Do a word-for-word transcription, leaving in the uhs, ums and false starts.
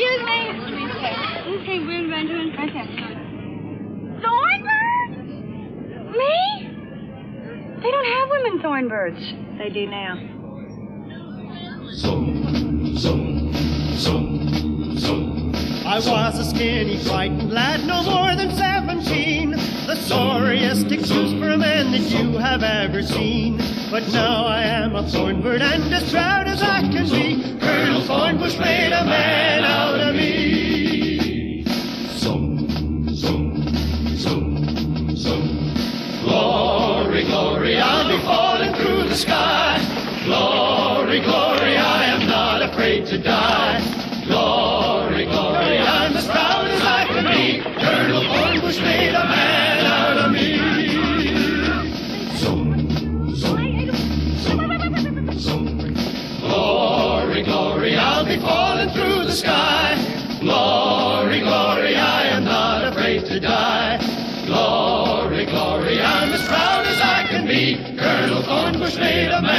Excuse me. Who's saying Grim Benjamin? Right there. Thornbird? Me? They don't have women Thornbirds. They do now. So, so, so, so. I was a skinny, white lad, no more than seventeen. The sorriest excuse for a man that you have ever seen. But now I am a Thornbird and as proud as I can be. Colonel Thornbush made a man out of me. So, so, so, so. Glory, glory, I'll be falling through the sky. Glory, glory, I am not afraid to die. Glory, glory, I'm as proud as I can be. Colonel Thornbush made a man. Falling through the sky. Glory, glory, I am not afraid to die. Glory, glory, I'm as proud as I can be. Colonel Thornbush made a man.